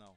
Não.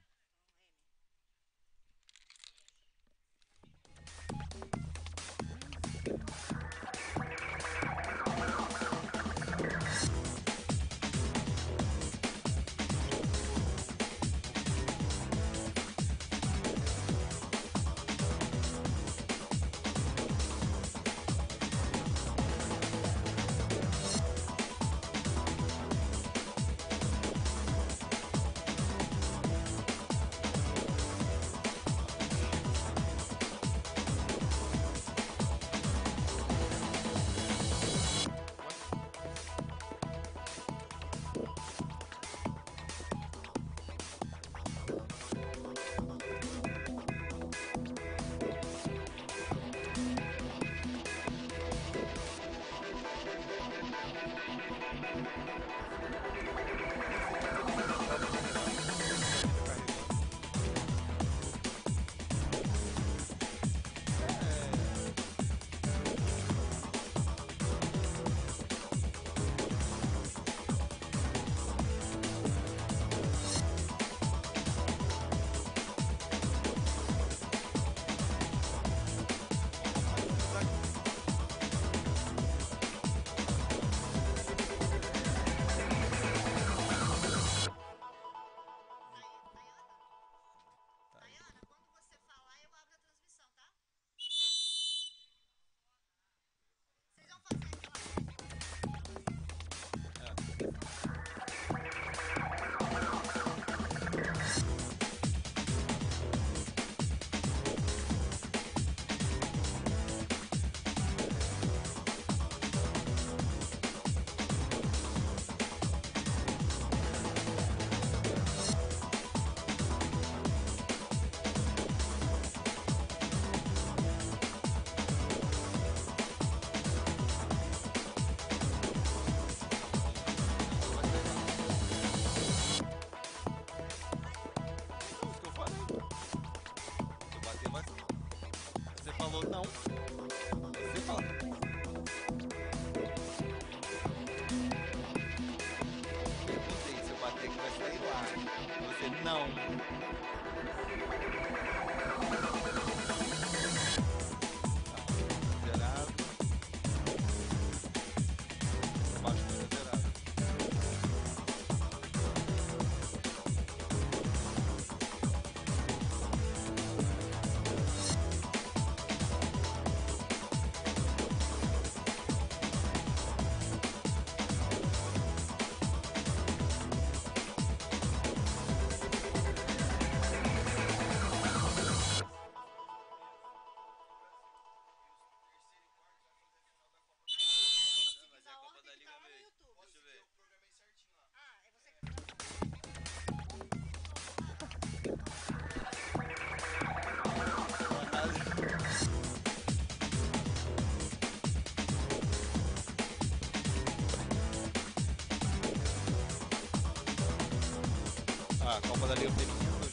Copa da Liga de Futebol 7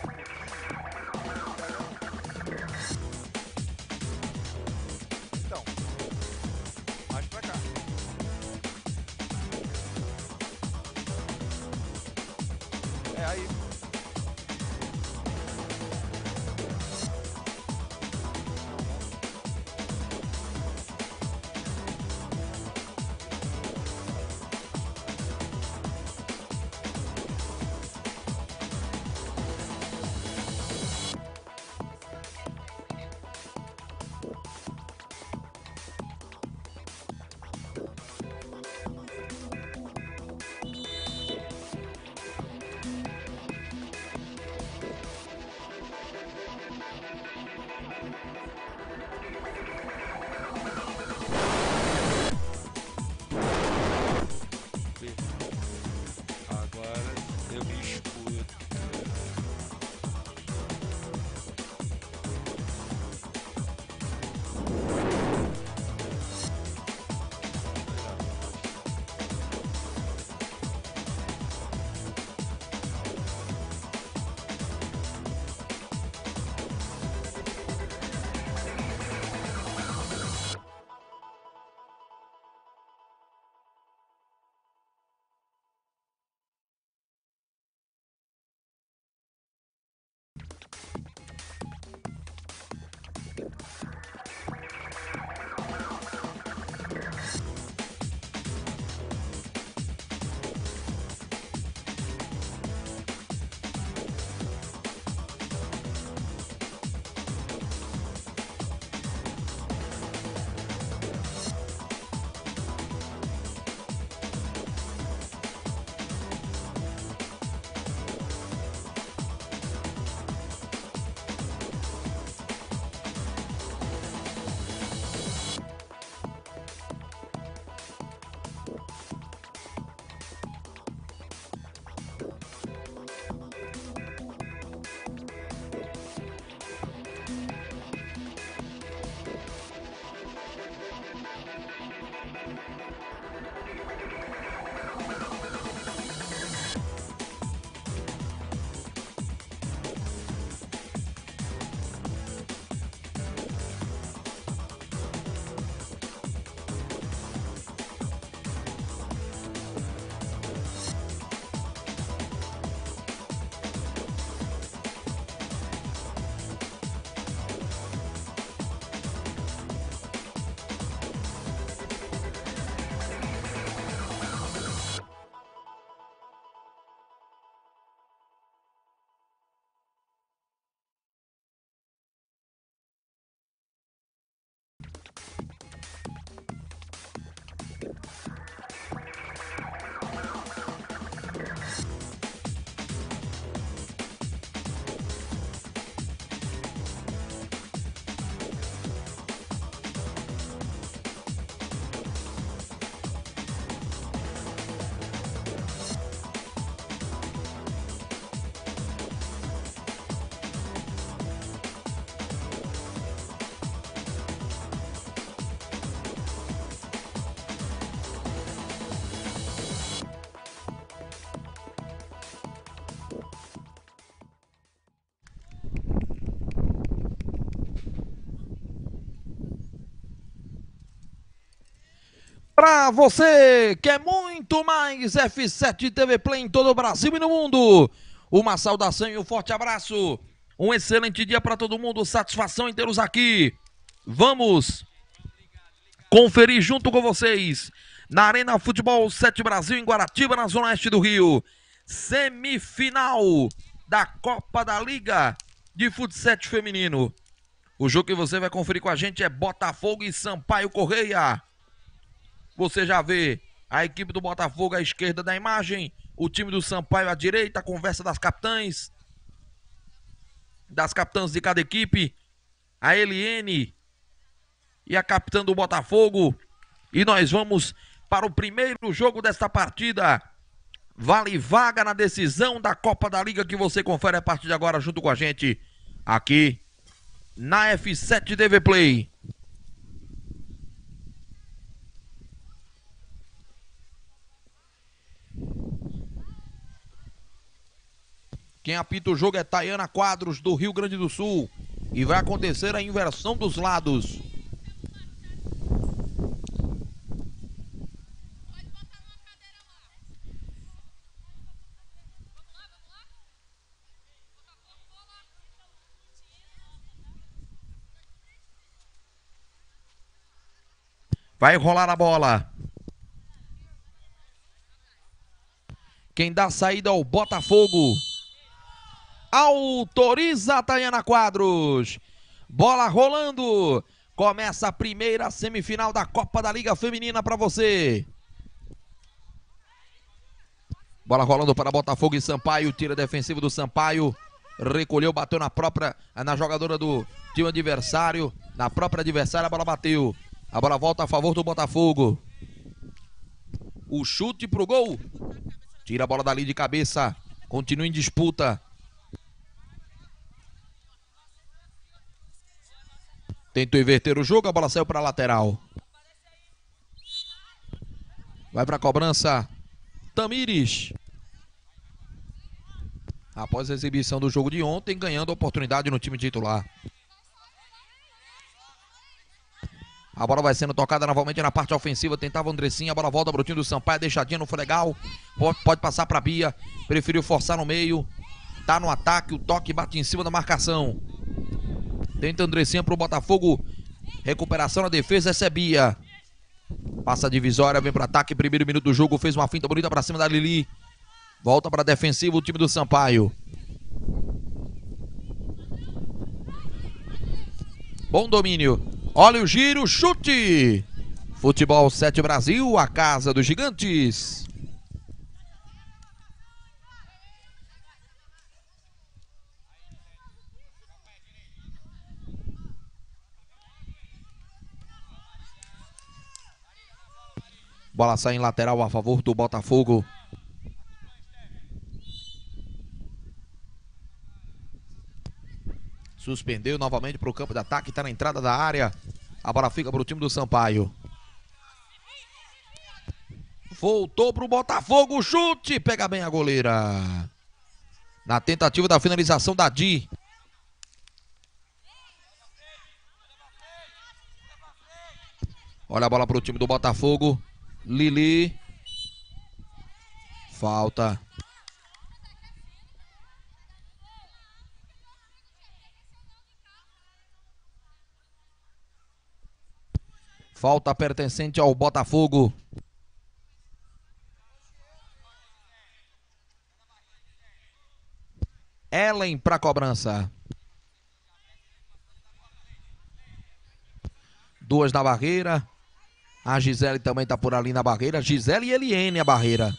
Feminino. Então, mais pra cá. ganhar e... Para você que é muito mais F7 TV Play em todo o Brasil e no mundo, uma saudação e um forte abraço, um excelente dia para todo mundo, satisfação em tê-los aqui. Vamos conferir junto com vocês na Arena Futebol 7 Brasil em Guaratiba, na zona oeste do Rio, semifinal da Copa da Liga de Futebol 7 Feminino. O jogo que você vai conferir com a gente é Botafogo e Sampaio Corrêa. Você já vê a equipe do Botafogo à esquerda da imagem, o time do Sampaio à direita, a conversa das capitãs de cada equipe, a Milene e a capitã do Botafogo. E nós vamos para o primeiro jogo desta partida. Vale vaga na decisão da Copa da Liga que você confere a partir de agora junto com a gente aqui na F7 TV Play. Quem apita o jogo é Tayana Quadros, do Rio Grande do Sul. E vai acontecer a inversão dos lados. Vai rolar a bola. Quem dá saída ao Botafogo. Autoriza a Tayana Quadros. Bola rolando. Começa a primeira semifinal da Copa da Liga Feminina para você. Bola rolando para Botafogo e Sampaio. Tira defensivo do Sampaio. Recolheu, bateu na jogadora do time adversário. Na própria adversária a bola bateu. A bola volta a favor do Botafogo. O chute pro gol. Tira a bola dali de cabeça. Continua em disputa. Tentou inverter o jogo. A bola saiu para a lateral. Vai para a cobrança. Tamires. Após a exibição do jogo de ontem, ganhando oportunidade no time titular. A bola vai sendo tocada novamente na parte ofensiva. Tentava Andressinha, a bola volta para o time do Sampaio. Deixadinha no legal. Pode passar para Bia. Preferiu forçar no meio. Tá no ataque, o toque bate em cima da marcação. Tenta Andressinha para o Botafogo. Recuperação na defesa, essa é Bia. Passa a divisória, vem para ataque. Primeiro minuto do jogo, fez uma finta bonita para cima da Lili. Volta para defensiva o time do Sampaio. Bom domínio. Olha o giro, chute. Futebol 7 Brasil, a casa dos gigantes. Bola sai em lateral a favor do Botafogo. Suspendeu novamente para o campo de ataque. Está na entrada da área. A bola fica para o time do Sampaio. Voltou para o Botafogo. Chute. Pega bem a goleira. Na tentativa da finalização da Di. Olha a bola para o time do Botafogo. Lili. Falta. Falta pertencente ao Botafogo. Ellen para cobrança. Duas na barreira. A Gisele também está por ali na barreira. Gisele e Eliene a barreira.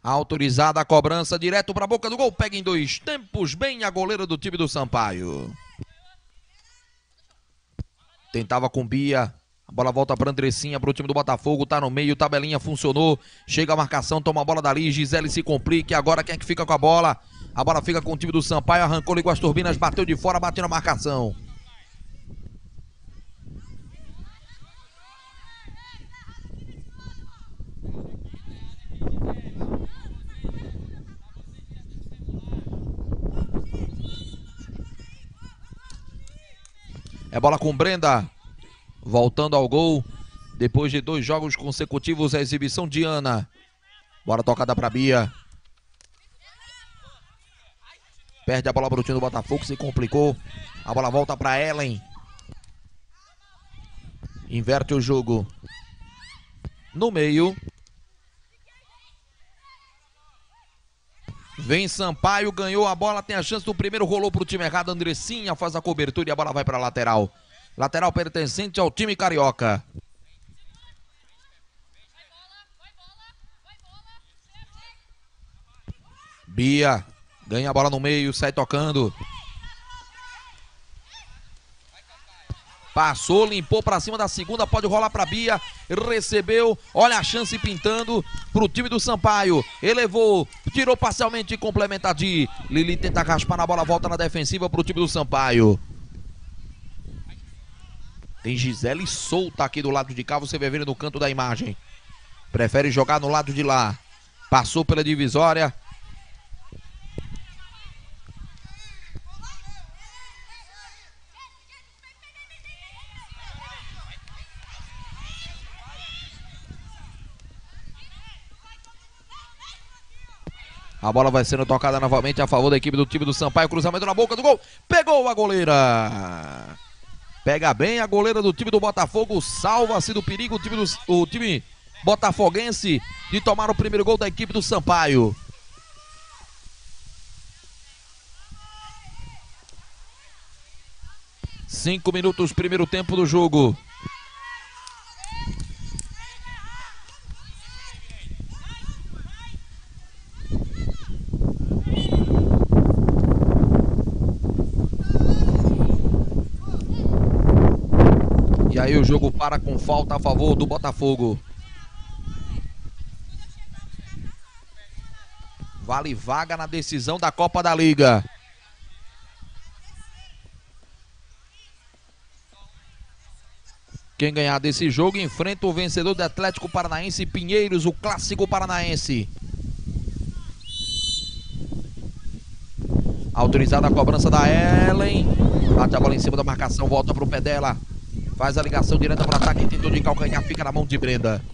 Autorizada a cobrança direto para a boca do gol. Pega em dois tempos bem a goleira do time do Sampaio. Tentava com Bia, a bola volta para Andressinha, para o time do Botafogo, tá no meio, tabelinha funcionou, chega a marcação, toma a bola dali, Gisele se complica, agora quem é que fica com a bola? A bola fica com o time do Sampaio, arrancou ali com as turbinas, bateu de fora, bateu na marcação. É bola com Brenda, voltando ao gol, depois de dois jogos consecutivos, a exibição de Ana. Bola tocada para Bia. Perde a bola para o time do Botafogo, se complicou. A bola volta para Ellen. Inverte o jogo. No meio. Vem Sampaio, ganhou a bola, tem a chance do primeiro, rolou para o time errado, Andressinha faz a cobertura e a bola vai para a lateral. Lateral pertencente ao time carioca. Bia, ganha a bola no meio, sai tocando. Passou, limpou para cima da segunda, pode rolar para Bia, recebeu, olha a chance pintando para o time do Sampaio, elevou, tirou parcialmente e complementa de Lili, tenta raspar na bola, volta na defensiva para o time do Sampaio. Tem Gisele solta aqui do lado de cá, você vai ver no canto da imagem, prefere jogar no lado de lá, passou pela divisória. A bola vai sendo tocada novamente a favor da equipe do time do Sampaio. Cruzamento na boca do gol. Pegou a goleira. Pega bem a goleira do time do Botafogo, salva-se do perigo o time botafoguense de tomar o primeiro gol da equipe do Sampaio. Cinco minutos, primeiro tempo do jogo. E aí o jogo para com falta a favor do Botafogo. Vale vaga na decisão da Copa da Liga. Quem ganhar desse jogo enfrenta o vencedor do Atlético Paranaense e Pinheiros, o clássico paranaense. Autorizada a cobrança da Ellen. Bate a bola em cima da marcação, volta para o pé dela. Faz a ligação direta para o ataque, tentou de calcanhar, fica na mão de Brenda.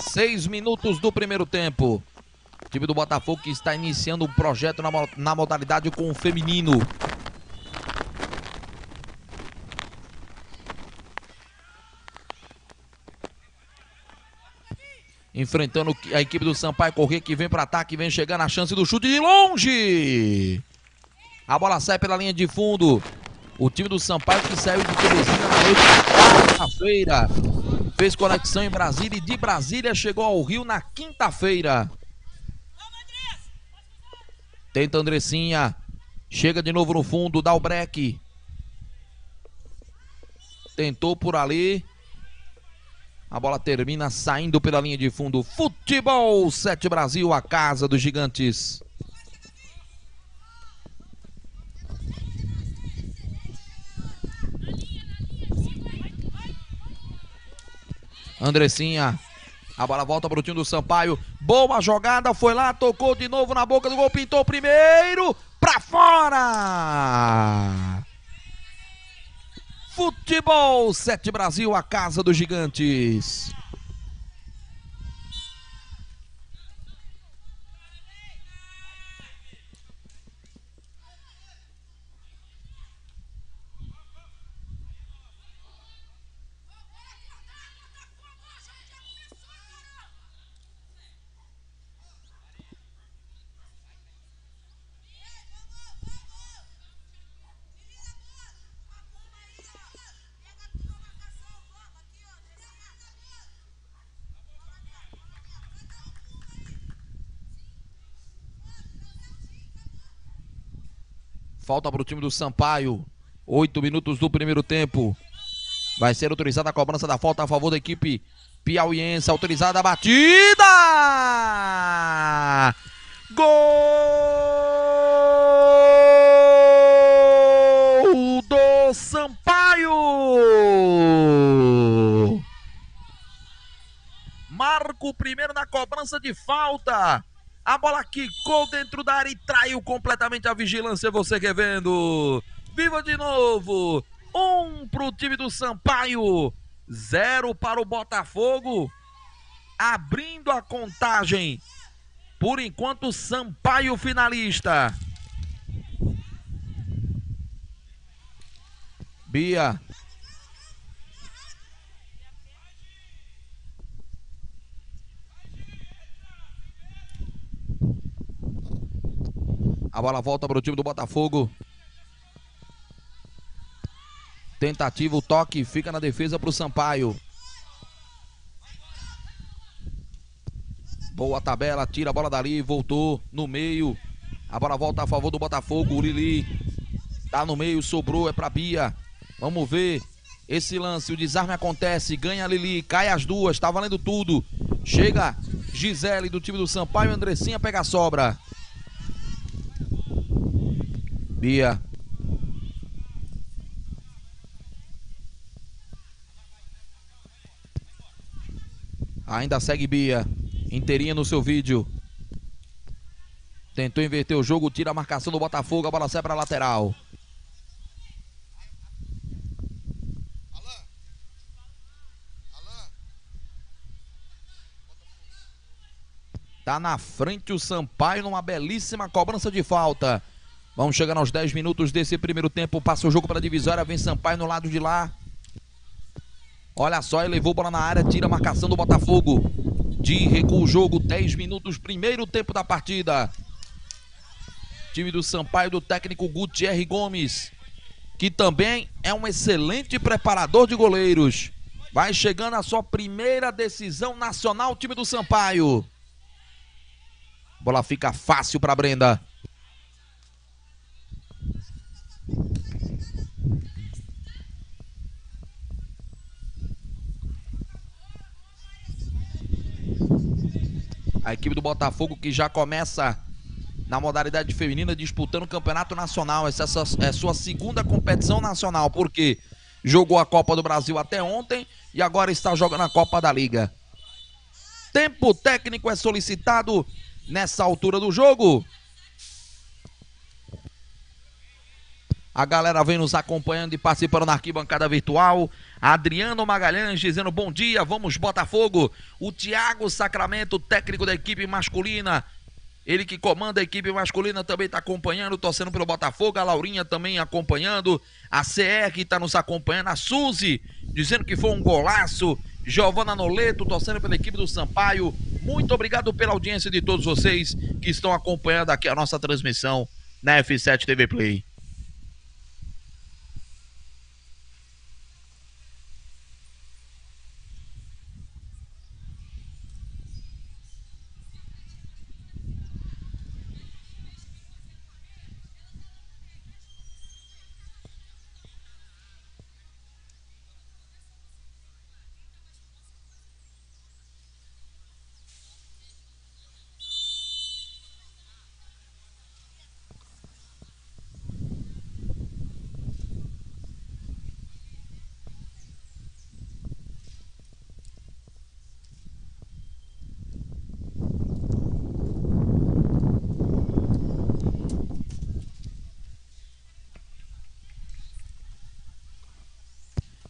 Seis minutos do primeiro tempo. O time do Botafogo que está iniciando um projeto na modalidade com o feminino. Enfrentando a equipe do Sampaio Corrêa, que vem para ataque, vem chegando, a chance do chute de longe. A bola sai pela linha de fundo. O time do Sampaio que saiu de Teresina na noite de quarta-feira, fez conexão em Brasília e de Brasília chegou ao Rio na quinta-feira. Tenta Andressinha, chega de novo no fundo, dá o break. Tentou por ali. A bola termina saindo pela linha de fundo. Futebol 7 Brasil, a casa dos gigantes. Andressinha, a bola volta para o time do Sampaio. Boa jogada, foi lá, tocou de novo na boca do gol, pintou primeiro, para fora! Futebol 7 Brasil, a casa dos gigantes. Falta para o time do Sampaio. 8 minutos do primeiro tempo. Vai ser autorizada a cobrança da falta a favor da equipe piauiense. Autorizada a batida. Gol do Sampaio. Marco primeiro na cobrança de falta. A bola quicou dentro da área e traiu completamente a vigilância, você que é vendo. Viva de novo. 1 para o time do Sampaio, 0 para o Botafogo. Abrindo a contagem. Por enquanto, Sampaio finalista. Bia. A bola volta para o time do Botafogo. Tentativa, o toque, fica na defesa para o Sampaio. Boa tabela, tira a bola dali, voltou no meio. A bola volta a favor do Botafogo, o Lili. Tá no meio, sobrou, é para Bia. Vamos ver esse lance, o desarme acontece, ganha a Lili, cai as duas, tá valendo tudo. Chega Gisele do time do Sampaio, Andressinha pega a sobra. Bia. Ainda segue Bia. Inteirinha no seu vídeo. Tentou inverter o jogo, tira a marcação do Botafogo, a bola sai para a lateral. Tá na frente o Sampaio numa belíssima cobrança de falta. Vamos chegando aos 10 minutos desse primeiro tempo. Passa o jogo para a divisória, vem Sampaio no lado de lá. Olha só, ele levou bola na área, tira a marcação do Botafogo. De recuo o jogo, 10 minutos, primeiro tempo da partida. Time do Sampaio, do técnico Gutierre Gomes, que também é um excelente preparador de goleiros. Vai chegando a sua primeira decisão nacional, time do Sampaio. Bola fica fácil para Brenda. A equipe do Botafogo que já começa na modalidade feminina disputando o Campeonato Nacional. Essa é sua segunda competição nacional, porque jogou a Copa do Brasil até ontem e agora está jogando a Copa da Liga. Tempo técnico é solicitado nessa altura do jogo. A galera vem nos acompanhando e participando na arquibancada virtual. Adriano Magalhães dizendo bom dia, vamos Botafogo. O Thiago Sacramento, técnico da equipe masculina, ele que comanda a equipe masculina, também está acompanhando, torcendo pelo Botafogo. A Laurinha também acompanhando. A CR que está nos acompanhando. A Suzy dizendo que foi um golaço. Giovana Noleto torcendo pela equipe do Sampaio. Muito obrigado pela audiência de todos vocês que estão acompanhando aqui a nossa transmissão na F7 TV Play.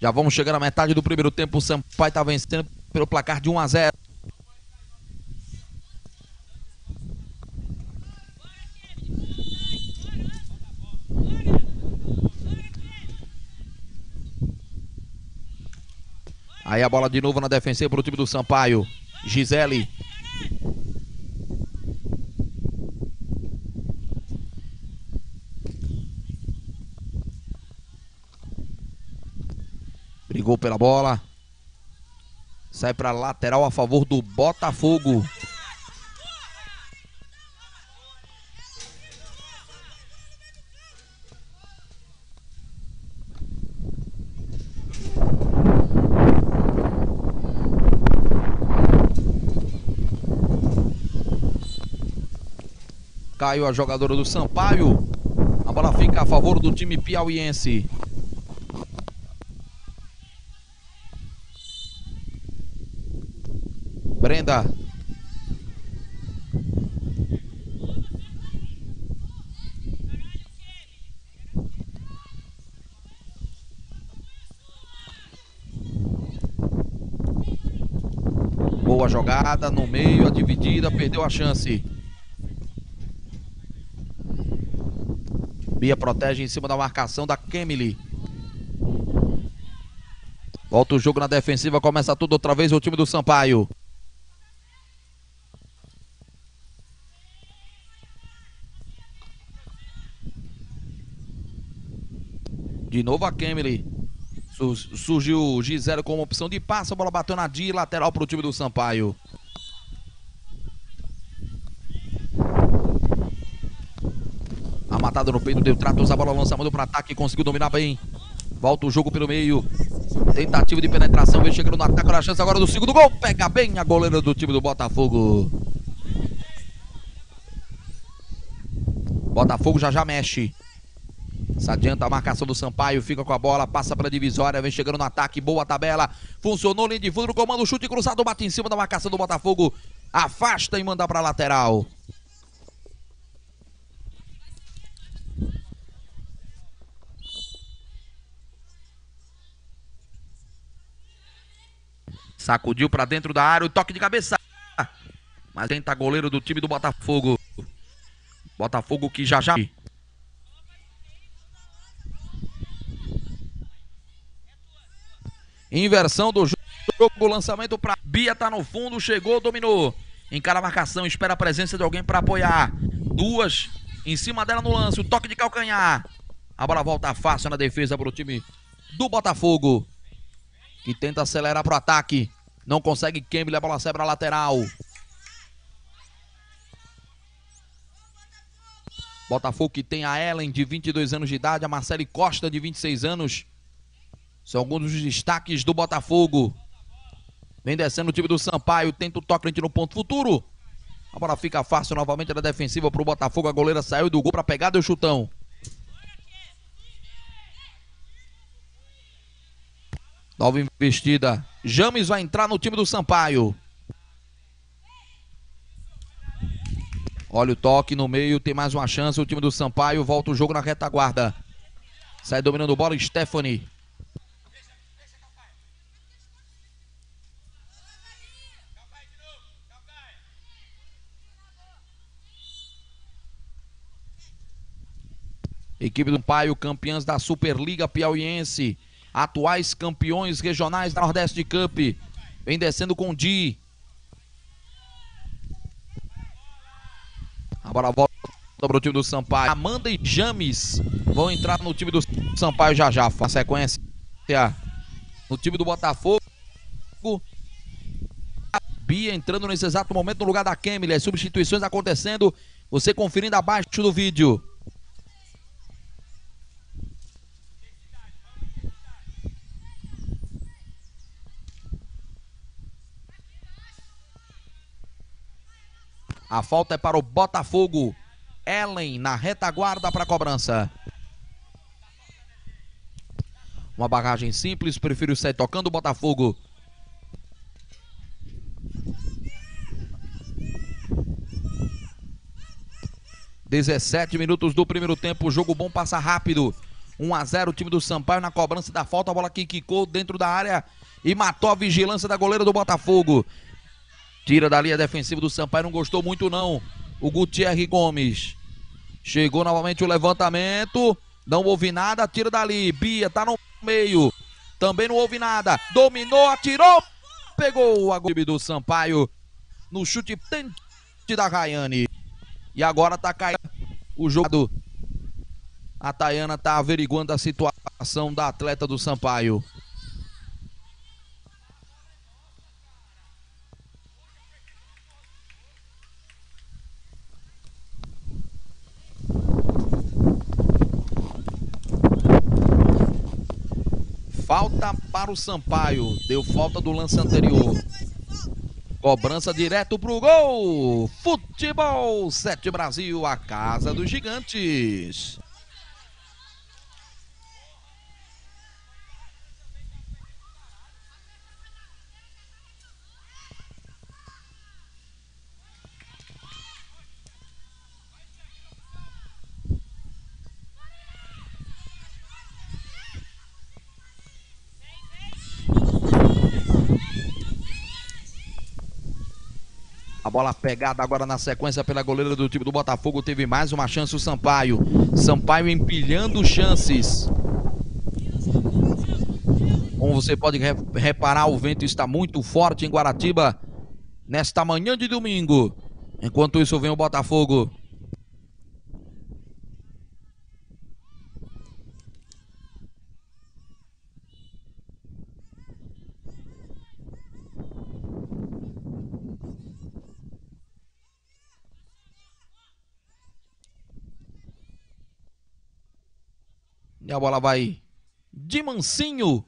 Já vamos chegando à metade do primeiro tempo. O Sampaio está vencendo pelo placar de 1-0. Aí a bola de novo na defensiva para o time do Sampaio. Gisele. Brigou pela bola. Sai para lateral a favor do Botafogo. Caiu a jogadora do Sampaio. A bola fica a favor do time piauiense. Brenda. Boa jogada no meio, a dividida, perdeu a chance. Bia protege em cima da marcação da Kemily. Volta o jogo na defensiva, começa tudo outra vez o time do Sampaio. De novo a Kemily. Surgiu Gisele com uma opção de passe. A bola bateu na Di, lateral para o time do Sampaio. A matada no peito deu tratos. A bola lança, mandou para ataque. Conseguiu dominar bem. Volta o jogo pelo meio. Tentativa de penetração. Vem chegando no ataque. Olha a chance agora do segundo gol. Pega bem a goleira do time do Botafogo. Botafogo já mexe. Se adianta a marcação do Sampaio, fica com a bola, passa para a divisória, vem chegando no ataque, boa tabela, funcionou, linha de fundo, comando, chute cruzado, bate em cima da marcação do Botafogo, afasta e manda para a lateral. Sacudiu para dentro da área, o toque de cabeça, Mas tenta goleiro do time do Botafogo. Botafogo que já inversão do jogo, lançamento para Bia, tá no fundo, chegou, dominou. Encara a marcação, espera a presença de alguém para apoiar. Duas em cima dela no lance, o toque de calcanhar. A bola volta fácil na defesa para o time do Botafogo, que tenta acelerar para o ataque. Não consegue Kemble, a bola sai para a lateral. Botafogo que tem a Ellen, de 22 anos de idade, a Marcele Costa, de 26 anos. São alguns dos destaques do Botafogo. Vem descendo o time do Sampaio, tenta o toque no ponto futuro. A bola fica fácil novamente da defensiva para o Botafogo. A goleira saiu do gol para pegar, deu chutão. Nova investida. James vai entrar no time do Sampaio. Olha o toque no meio, tem mais uma chance. O time do Sampaio volta o jogo na retaguarda. Sai dominando a bola, Stephanie. Equipe do Sampaio, campeãs da Superliga Piauiense, atuais campeões regionais da Nordeste Cup. Vem descendo com o Di. Agora volta para o time do Sampaio. Amanda e James vão entrar no time do Sampaio já. A sequência no time do Botafogo. A Bia entrando nesse exato momento no lugar da Kemily. As substituições acontecendo. Você conferindo abaixo do vídeo. A falta é para o Botafogo. Ellen na retaguarda para a cobrança. Uma barragem simples, prefiro sair tocando o Botafogo. (17 minutos do primeiro tempo, jogo bom, passa rápido. 1-0 o time do Sampaio na cobrança da falta, a bola que quicou dentro da área e matou a vigilância da goleira do Botafogo. Tira dali a defensiva do Sampaio, não gostou muito não. O Gutierre Gomes. Chegou novamente o levantamento. Não houve nada, tira dali. Bia tá no meio. Também não houve nada. Dominou, atirou. Pegou a goleira do Sampaio no chute da Rayane. E agora tá caindo o jogo. A Tayana tá averiguando a situação da atleta do Sampaio. Falta para o Sampaio. Deu falta do lance anterior. Cobrança direto pro gol. Futebol 7 Brasil, a casa dos gigantes. Bola pegada agora na sequência pela goleira do time do Botafogo. Teve mais uma chance o Sampaio. Sampaio empilhando chances. Como você pode reparar, o vento está muito forte em Guaratiba nesta manhã de domingo. Enquanto isso vem o Botafogo. E a bola vai de mansinho,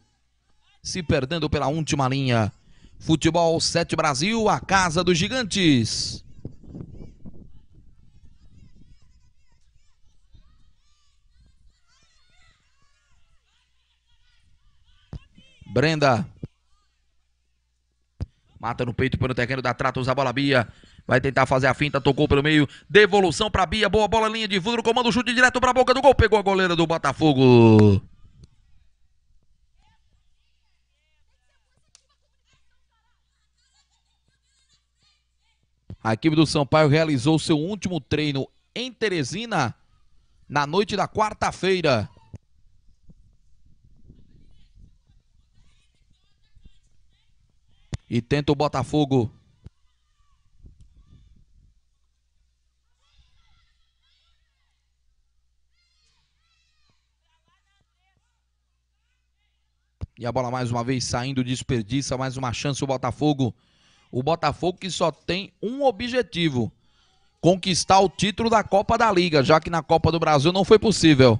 se perdendo pela última linha. Futebol 7 Brasil, a casa dos gigantes. Brenda. Mata no peito pelo terreno da Tratos, a bola Bia. Vai tentar fazer a finta, tocou pelo meio. Devolução para Bia, boa bola, linha de fundo. Comando, chute direto para a boca do gol. Pegou a goleira do Botafogo. A equipe do Sampaio realizou seu último treino em Teresina na noite da quarta-feira. E tenta o Botafogo e a bola mais uma vez saindo, desperdiça mais uma chance o Botafogo. O Botafogo que só tem um objetivo: conquistar o título da Copa da Liga, já que na Copa do Brasil não foi possível.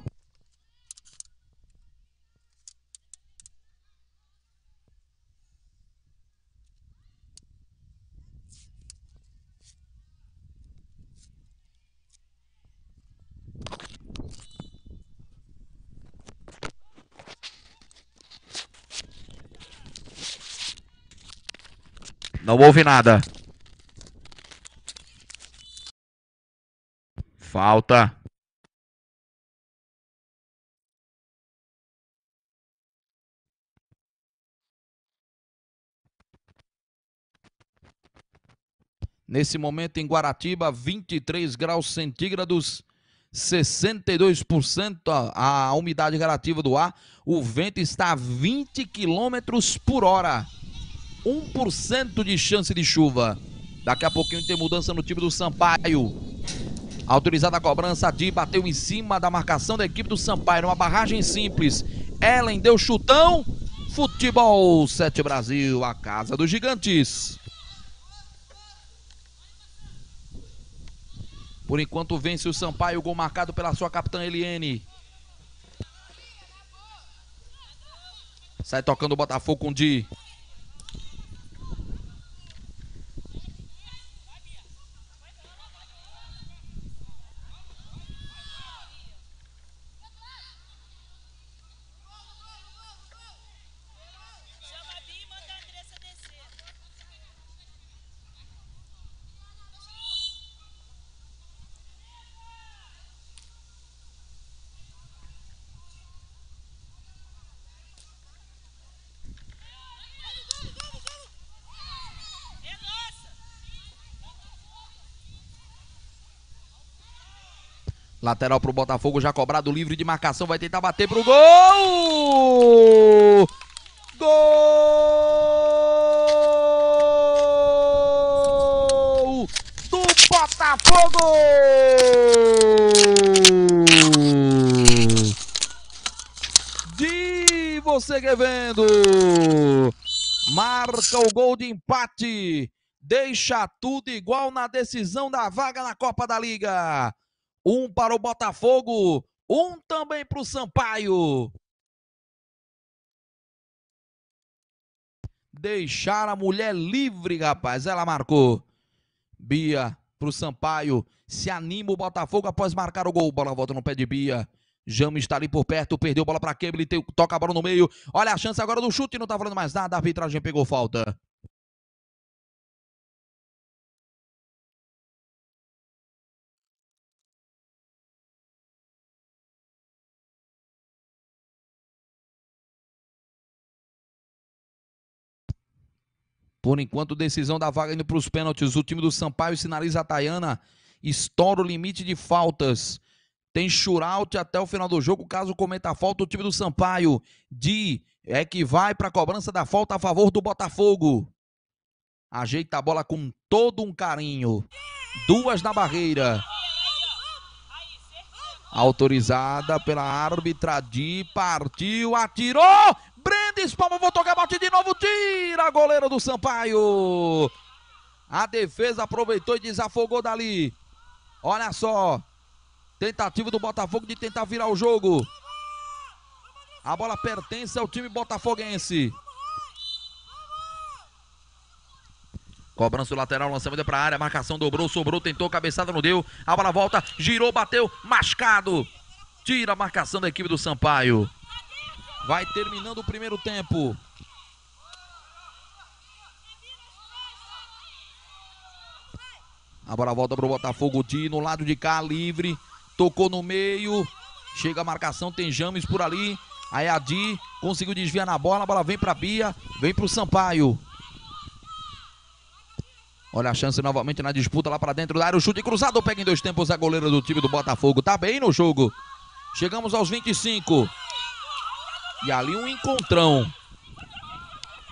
Não houve nada. Falta. Nesse momento em Guaratiba, 23 graus centígrados, 62% a umidade relativa do ar. O vento está a 20 km por hora. 1% de chance de chuva. Daqui a pouquinho tem mudança no time do Sampaio. Autorizada a cobrança, Di bateu em cima da marcação da equipe do Sampaio. Uma barragem simples. Ellen deu chutão. Futebol 7 Brasil, a casa dos gigantes. Por enquanto vence o Sampaio, gol marcado pela sua capitã Eliene. Sai tocando o Botafogo com Di. Lateral para o Botafogo, já cobrado, livre de marcação, vai tentar bater para o gol! Gol do Botafogo! De você que vendo, marca o gol de empate, deixa tudo igual na decisão da vaga na Copa da Liga. Um para o Botafogo, um também para o Sampaio. Deixar a mulher livre, rapaz. Ela marcou. Bia para o Sampaio. Se anima o Botafogo após marcar o gol. Bola volta no pé de Bia. Jama está ali por perto. Perdeu a bola para Kemble. Toca a bola no meio. Olha a chance agora do chute. Não está falando mais nada. A arbitragem pegou falta. Por enquanto, decisão da vaga indo para os pênaltis. O time do Sampaio sinaliza a Tayana. Estoura o limite de faltas. Tem shootout até o final do jogo. Caso cometa a falta, o time do Sampaio. Di é que vai para a cobrança da falta a favor do Botafogo. Ajeita a bola com todo um carinho. Duas na barreira. Autorizada pela árbitra. Di partiu, atirou! Brandes, Palma, vou tocar, bate de novo, tira, goleiro do Sampaio. A defesa aproveitou e desafogou dali. Olha só, tentativa do Botafogo de tentar virar o jogo. A bola pertence ao time botafoguense. Cobrança lateral, lançamento para a área, marcação dobrou, sobrou, tentou, cabeçada, não deu. A bola volta, girou, bateu, mascado. Tira a marcação da equipe do Sampaio. Vai terminando o primeiro tempo. A bola volta para o Botafogo. Di no lado de cá, livre. Tocou no meio. Chega a marcação, tem James por ali. Aí a Di conseguiu desviar na bola. A bola vem para Bia, vem para o Sampaio. Olha a chance novamente na disputa lá para dentro da área. O chute cruzado pega em dois tempos a goleira do time do Botafogo. Tá bem no jogo. Chegamos aos 25. E ali um encontrão.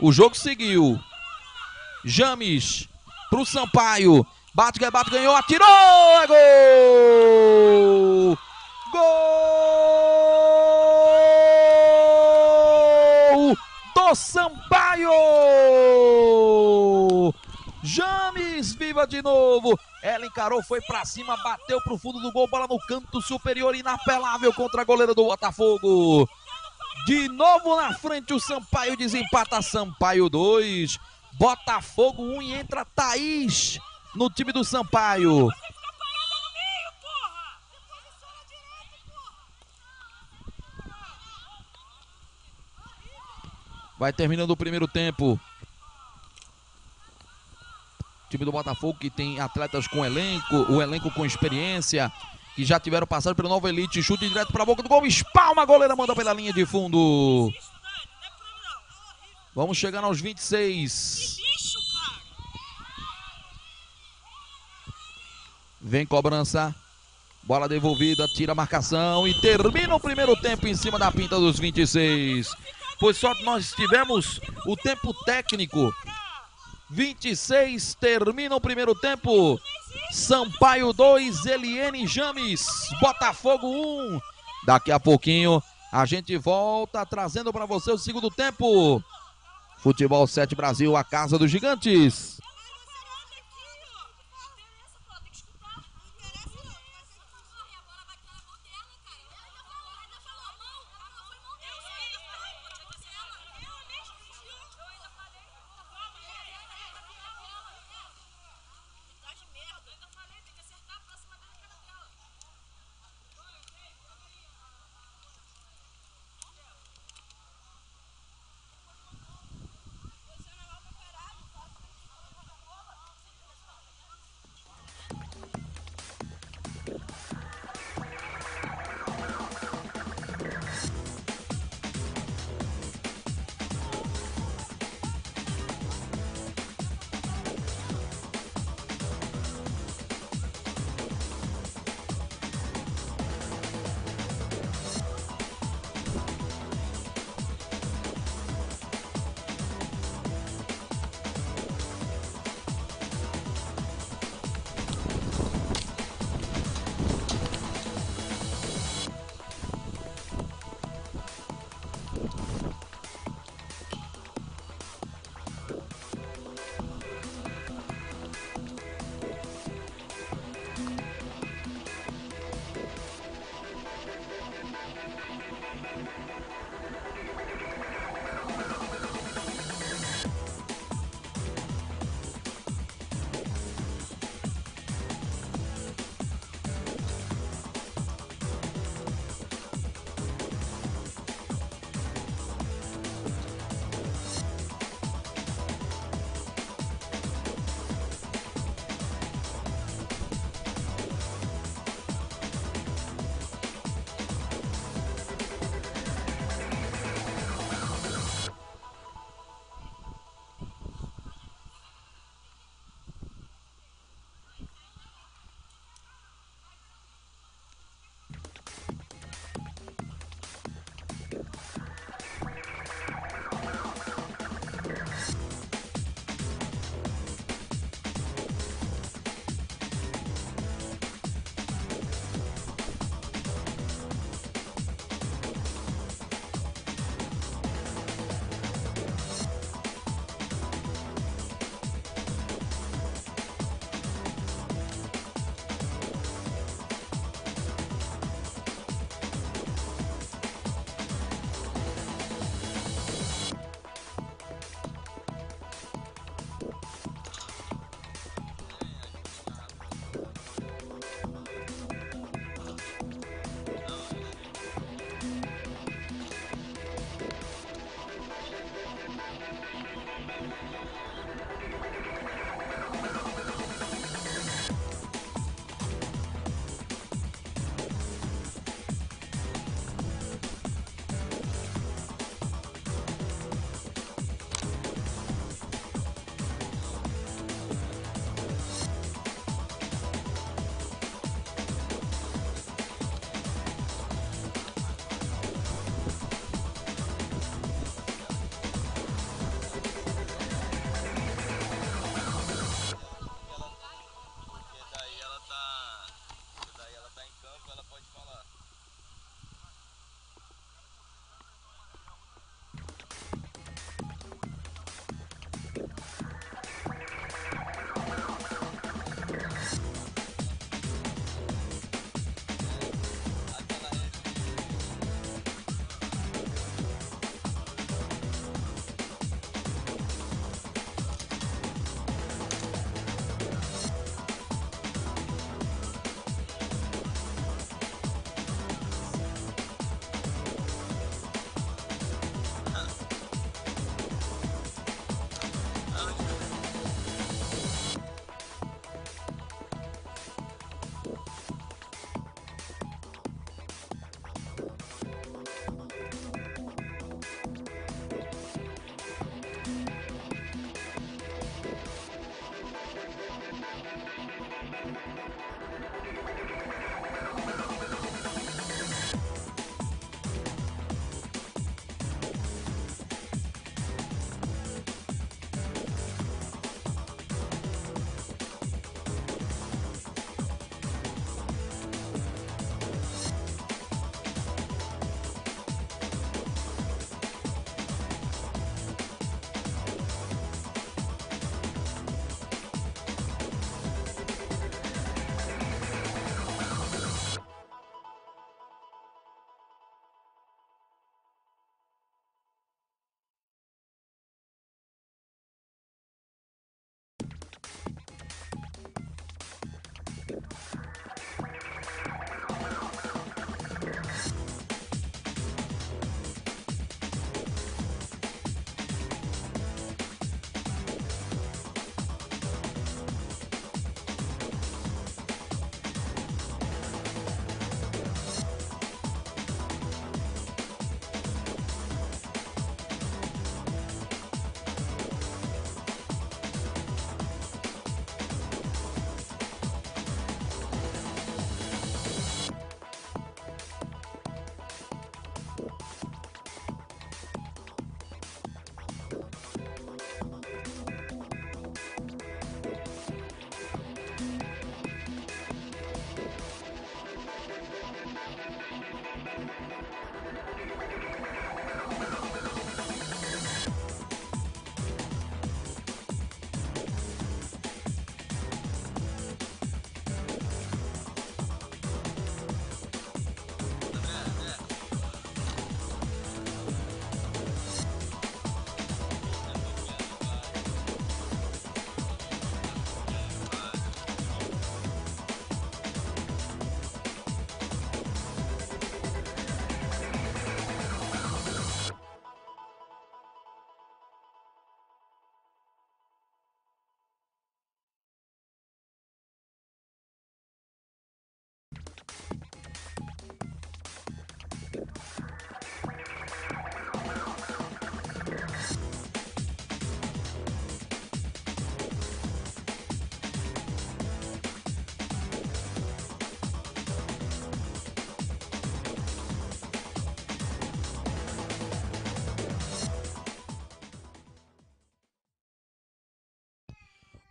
O jogo seguiu. James pro Sampaio. Bate, ganhou, atirou! É gol! Gol do Sampaio! James viva de novo! Ela encarou, foi pra cima, bateu pro fundo do gol, bola no canto superior, inapelável contra a goleira do Botafogo. De novo na frente o Sampaio desempata. Sampaio 2, Botafogo 1 e entra Thaís no time do Sampaio. Vai terminando o primeiro tempo. O time do Botafogo que tem atletas com elenco, o elenco com experiência, que já tiveram passado pelo Nova Elite. Chute direto para a boca do gol, espalma a goleira, manda pela linha de fundo. Vamos chegando aos 26. Vem cobrança, bola devolvida, tira a marcação e termina o primeiro tempo em cima da pinta dos 26. Pois só nós tivemos o tempo técnico. 26, termina o primeiro tempo. Sampaio 2, Eliene James, Botafogo 1. Daqui a pouquinho a gente volta trazendo para você o segundo tempo. Futebol 7 Brasil, a casa dos gigantes.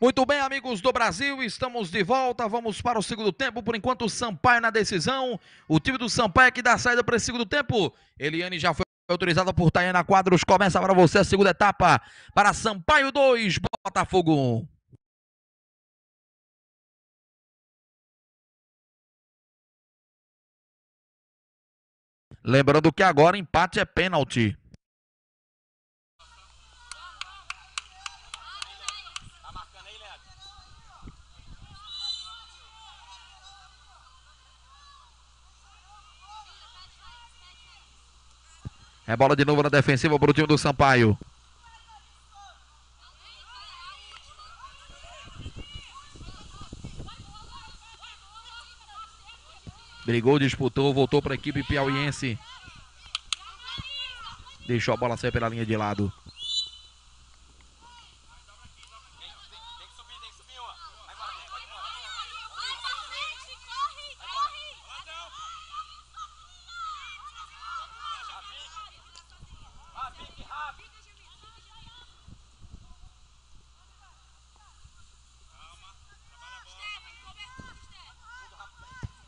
Muito bem, amigos do Brasil, estamos de volta, vamos para o segundo tempo. Por enquanto o Sampaio na decisão, o time do Sampaio é que dá saída para esse segundo tempo. Eliane já foi autorizada por Tayana Quadros, começa para você a segunda etapa, para Sampaio 2, Botafogo 1. Lembrando que agora empate é pênalti. É bola de novo na defensiva para o time do Sampaio. Brigou, disputou, voltou para a equipe piauiense. Deixou a bola sair pela linha de lado.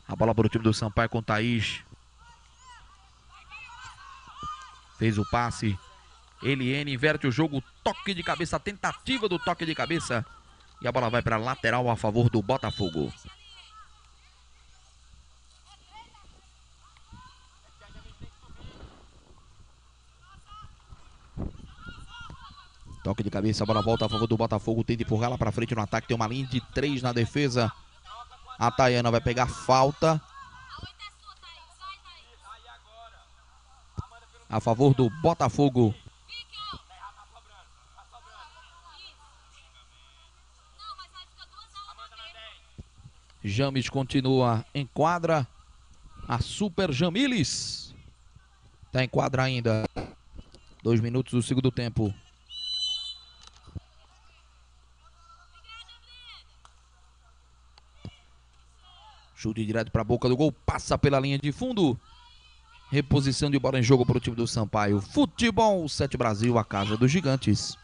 A bola para o time do Sampaio com o Thaís. Fez o passe. Eliene inverte o jogo. Toque de cabeça. Tentativa do toque de cabeça. E a bola vai para a lateral a favor do Botafogo. Toque de cabeça. A bola volta a favor do Botafogo. Tenta empurrar lá para frente no ataque. Tem uma linha de 3 na defesa. A Tayana vai pegar falta a favor do Botafogo. James continua em quadra. A Super Jamilis está em quadra ainda. 2 minutos do segundo tempo. Chute direto para a boca do gol, passa pela linha de fundo. Reposição de bola em jogo para o time do Sampaio. Futebol 7 Brasil, a casa dos gigantes.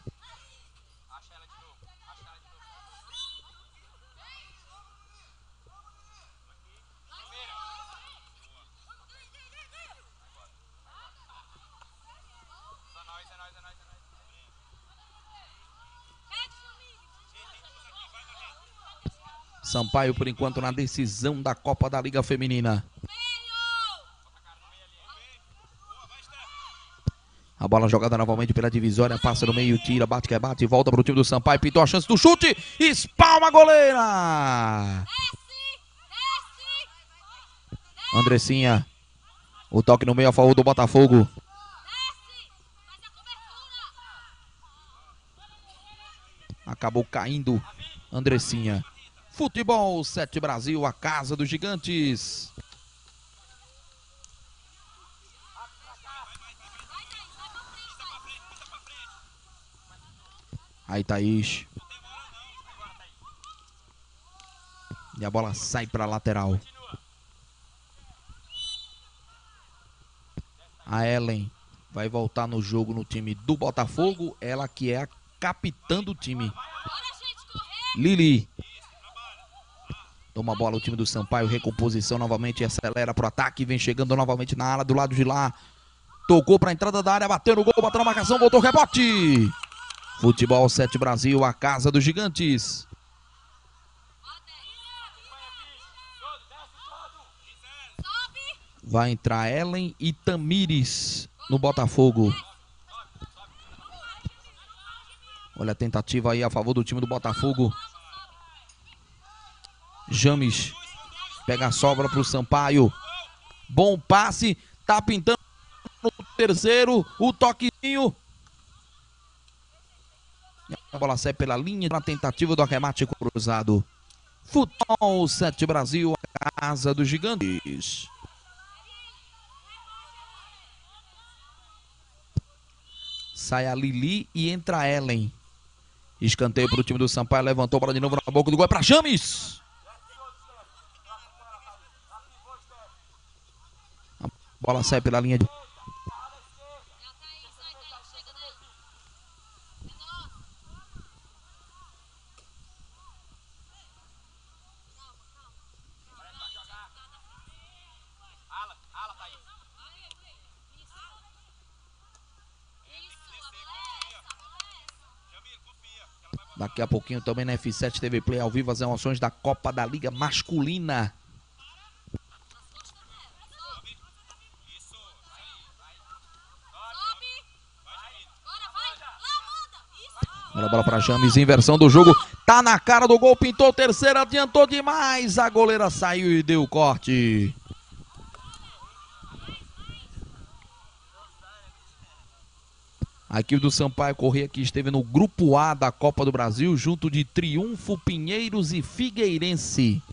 Sampaio, por enquanto, na decisão da Copa da Liga Feminina. A bola jogada novamente pela divisória, passa no meio, tira, bate, que bate, volta para o time do Sampaio, pintou a chance do chute, espalma a goleira! Andressinha, o toque no meio a favor do Botafogo. Acabou caindo, Andressinha. Futebol 7 Brasil, a casa dos gigantes. Aí Thaís. E a bola sai para a lateral. A Ellen vai voltar no jogo no time do Botafogo. Ela que é a capitã do time. Lili. Toma a bola o time do Sampaio, recomposição novamente, acelera pro ataque, vem chegando novamente na ala do lado de lá. Tocou pra entrada da área, bateu no gol, bateu na marcação, voltou o rebote. Futebol 7 Brasil, a casa dos gigantes. Vai entrar Ellen e Tamires no Botafogo. Olha a tentativa aí a favor do time do Botafogo. James pega a sobra para o Sampaio. Bom passe. Tá pintando no terceiro. O toquinho. A bola sai pela linha na tentativa do arremate cruzado. Futebol 7 Brasil, a casa dos gigantes. Sai a Lili e entra a Ellen. Escanteio para o time do Sampaio. Levantou a bola de novo na boca do gol. É para James. Bola sai pela linha de... Daqui a pouquinho também na F7 TV Play ao vivo as emoções da Copa da Liga Masculina. Olha a bola para James, inversão do jogo, tá na cara do gol, pintou terceira, adiantou demais, a goleira saiu e deu corte. A equipe do Sampaio Corrêa, que esteve no grupo A da Copa do Brasil, junto de Triunfo, Pinheiros e Figueirense.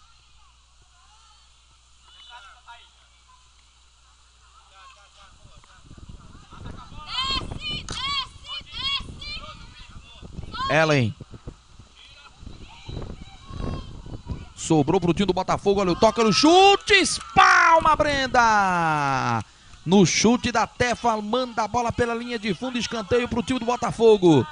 Ellen. Sobrou pro time do Botafogo, olha o toque, olha o chute, espalma Brenda! No chute da Tefa, manda a bola pela linha de fundo, escanteio pro time do Botafogo.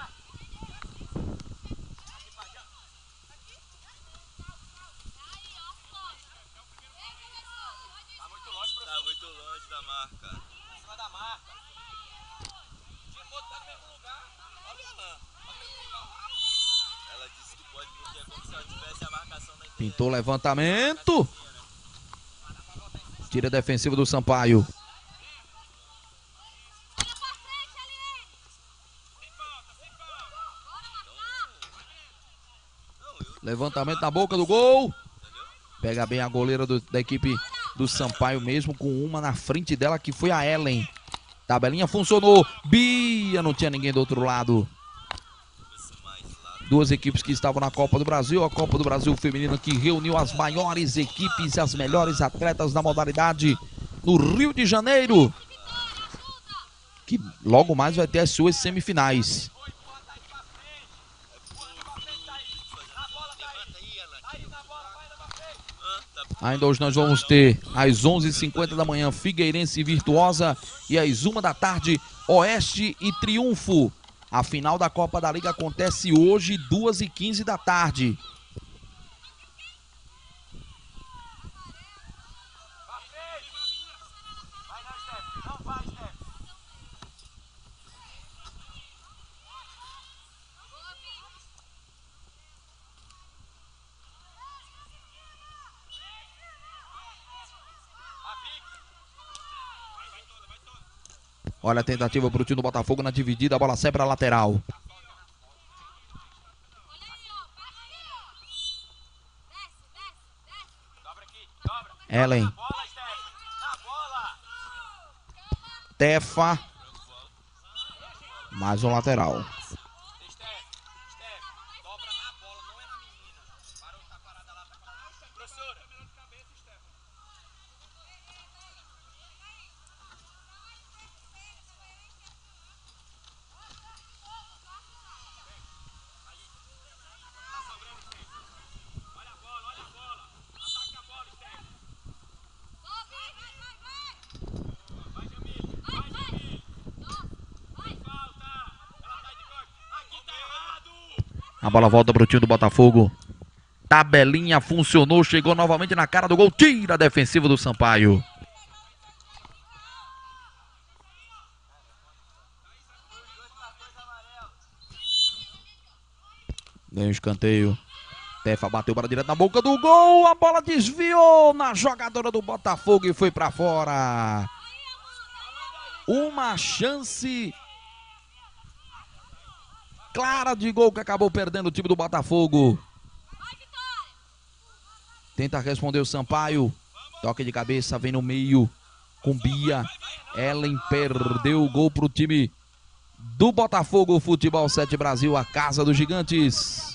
Pintou levantamento. Tira a defensiva do Sampaio. Levantamento na boca do gol. Pega bem a goleira da equipe do Sampaio mesmo, com uma na frente dela que foi a Ellen. Tabelinha funcionou. Bia, não tinha ninguém do outro lado. Duas equipes que estavam na Copa do Brasil, a Copa do Brasil Feminina, que reuniu as maiores equipes e as melhores atletas da modalidade no Rio de Janeiro, que logo mais vai ter as suas semifinais. Ainda hoje nós vamos ter às 11h50 da manhã Figueirense e Virtuosa, e às 1 da tarde Oeste e Triunfo. A final da Copa da Liga acontece hoje, 2h15 da tarde. Olha a tentativa para o time do Botafogo na dividida, a bola sai para a lateral. Ellen. Tefa. Mais um lateral. A bola volta para o time do Botafogo. Tabelinha funcionou, chegou novamente na cara do gol. Tira a defensiva do Sampaio. Deu um escanteio. Tefa bateu para direto na boca do gol. A bola desviou na jogadora do Botafogo e foi para fora. Uma chance clara de gol que acabou perdendo o time do Botafogo. Tenta responder o Sampaio. Toque de cabeça, vem no meio com Bia. Ellen perdeu o gol para o time do Botafogo. Futebol 7 Brasil, a casa dos gigantes.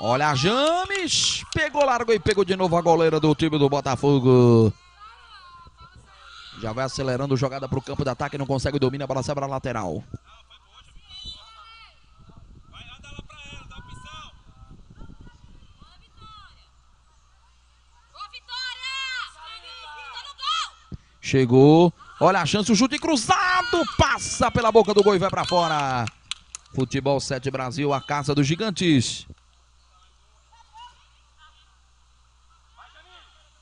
Olha a James. Pegou, largou e pegou de novo a goleira do time do Botafogo. Já vai acelerando, jogada para o campo de ataque, não consegue, domina, a bola sai para a lateral. Vai, anda lá para ela, dá opção. Boa, Vitória! Chegou, olha a chance, o chute cruzado, passa pela boca do gol e vai para fora. Futebol 7 Brasil, a casa dos gigantes.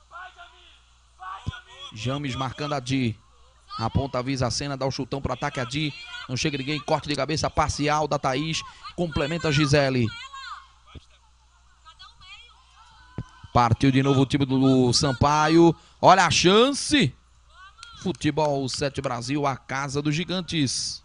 Vai, Jamil! James marcando a Di. Aponta, avisa a cena, dá o chutão para o ataque a Di. Não chega ninguém, corte de cabeça parcial da Thaís. Complementa a Gisele. Partiu de novo o time do Sampaio. Olha a chance. Futebol 7 Brasil, a casa dos gigantes.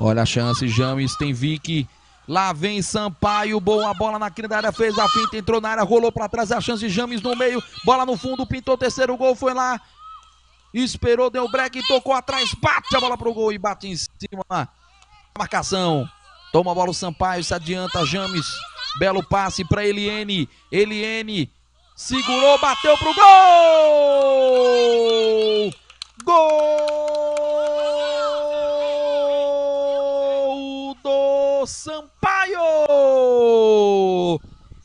Olha a chance, James, tem Vicky, lá vem Sampaio, boa bola na quinta área, fez a finta, entrou na área, rolou para trás, a chance, James no meio, bola no fundo, pintou o terceiro gol, foi lá, esperou, deu break, tocou atrás, bate a bola pro gol e bate em cima, marcação, toma a bola o Sampaio, se adianta, James, belo passe para Eliene, Eliene segurou, bateu pro gol, Sampaio!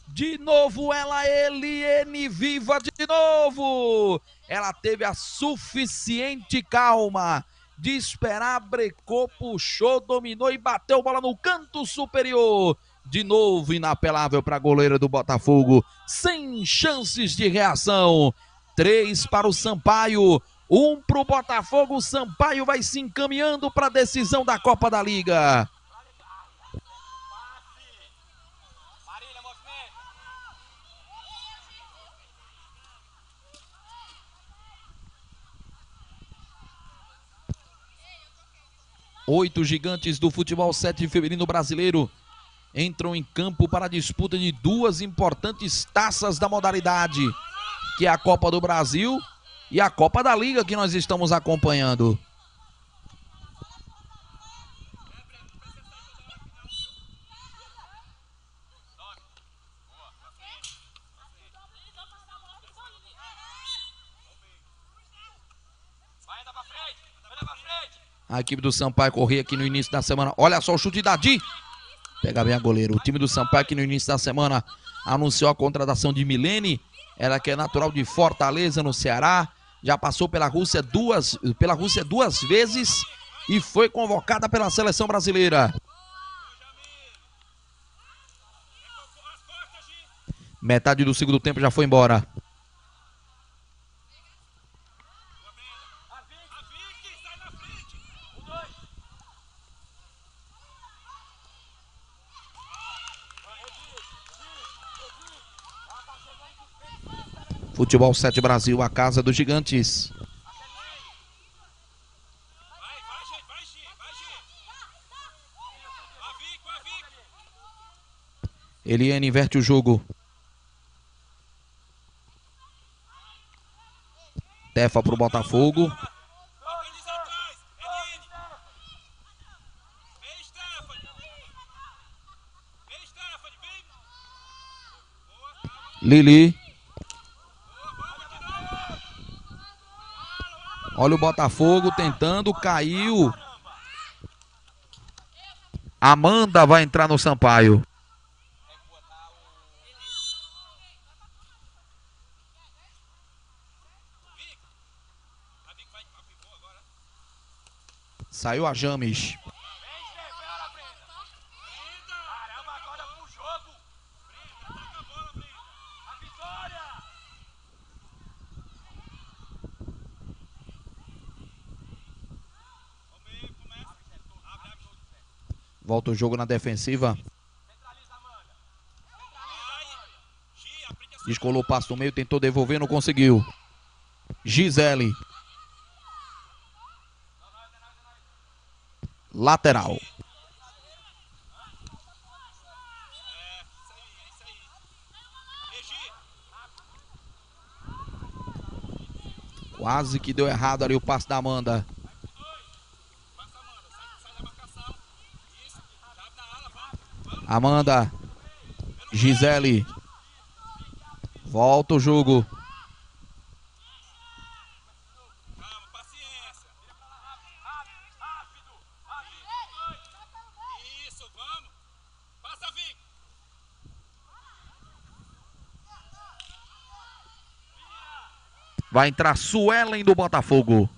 De novo ela, Eliene, viva de novo! Ela teve a suficiente calma de esperar, brecou, puxou, dominou e bateu bola no canto superior. De novo, inapelável para a goleira do Botafogo, sem chances de reação. 3 para o Sampaio, 1 para o Botafogo. O Sampaio vai se encaminhando para a decisão da Copa da Liga. Oito gigantes do futebol 7 feminino brasileiro entram em campo para a disputa de duas importantes taças da modalidade, que é a Copa do Brasil e a Copa da Liga, que nós estamos acompanhando. A equipe do Sampaio Corrêa aqui no início da semana. Olha só o chute da Di. Pega bem a goleira. O time do Sampaio que no início da semana anunciou a contratação de Milene. Ela que é natural de Fortaleza, no Ceará. Já passou pela Rússia duas vezes e foi convocada pela seleção brasileira. Metade do segundo tempo já foi embora. Futebol 7 Brasil, a casa dos gigantes. Eliane inverte o jogo. Tefa pro Botafogo. Lili. Olha o Botafogo tentando, caiu. Amanda vai entrar no Sampaio. Saiu a James. Volta o jogo na defensiva. Descolou o passo no meio, tentou devolver, não conseguiu. Gisele. Lateral. Quase que deu errado ali o passe da Amanda. Amanda, Gisele, volta o jogo. Vai entrar Suelen do Botafogo.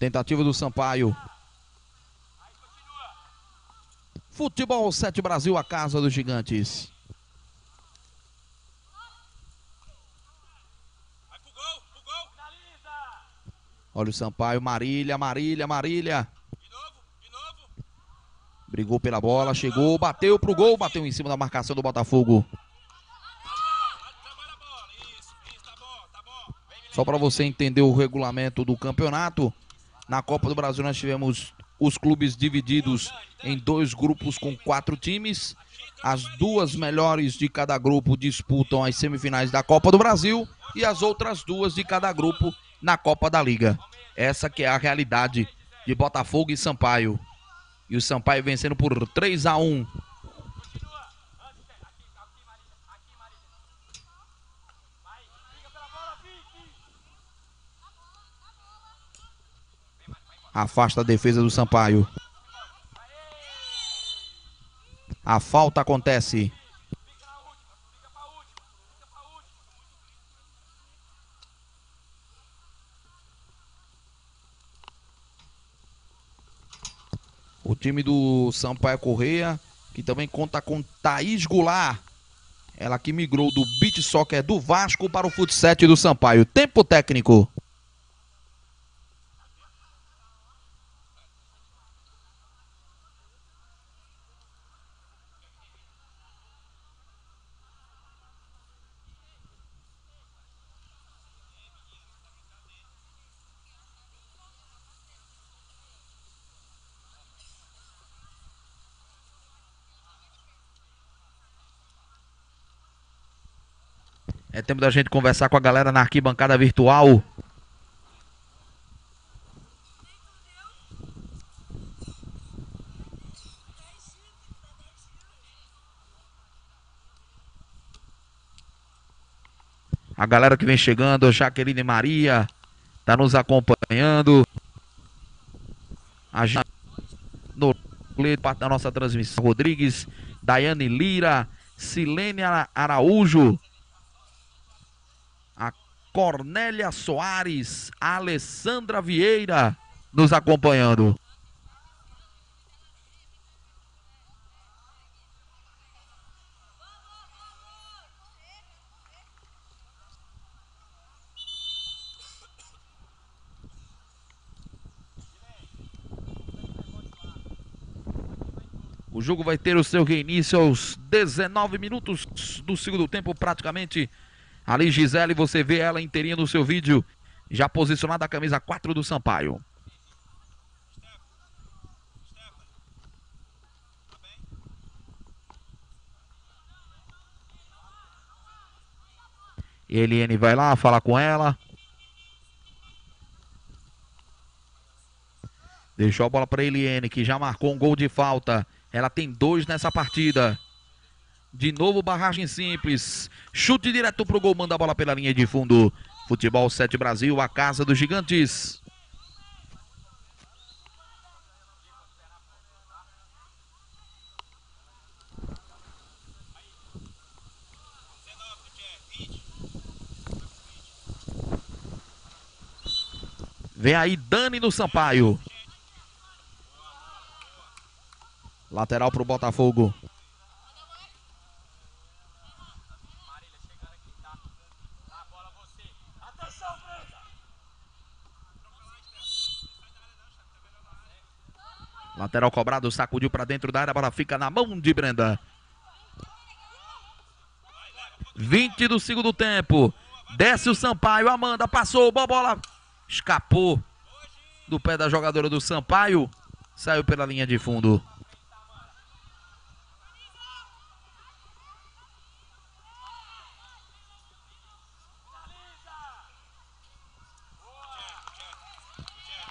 Tentativa do Sampaio. Futebol 7 Brasil, a casa dos gigantes. Olha o Sampaio, Marília. De novo. Brigou pela bola, chegou, bateu pro gol, bateu em cima da marcação do Botafogo. Só para você entender o regulamento do campeonato, na Copa do Brasil nós tivemos os clubes divididos em dois grupos com 4 times. As 2 melhores de cada grupo disputam as semifinais da Copa do Brasil e as outras 2 de cada grupo na Copa da Liga. Essa que é a realidade de Botafogo e Sampaio. E o Sampaio vencendo por 3-1. Afasta a defesa do Sampaio. A falta acontece. O time do Sampaio Corrêa, que também conta com Thaís Goulart. Ela que migrou do beach soccer do Vasco para o futsal do Sampaio. Tempo técnico. É tempo da gente conversar com a galera na arquibancada virtual. A galera que vem chegando, a Jaqueline Maria, tá nos acompanhando. A Jana no parte da nossa transmissão. Rodrigues, Daiane Lira, Silene Araújo. Cornélia Soares, Alessandra Vieira nos acompanhando. O jogo vai ter o seu reinício aos 19 minutos do segundo tempo, praticamente. Ali Gisele, você vê ela inteirinha no seu vídeo, já posicionada a camisa 4 do Sampaio. Eliane vai lá, fala com ela. Deixou a bola para Eliane, que já marcou um gol de falta. Ela tem 2 nessa partida. De novo, barragem simples. Chute direto pro gol, manda a bola pela linha de fundo. Futebol 7 Brasil, a casa dos gigantes. Vem aí Dani no Sampaio. Lateral pro Botafogo. Lateral cobrado, sacudiu para dentro da área, a bola fica na mão de Brenda. 20 do segundo tempo. Desce o Sampaio, Amanda passou, bola escapou do pé da jogadora do Sampaio, saiu pela linha de fundo.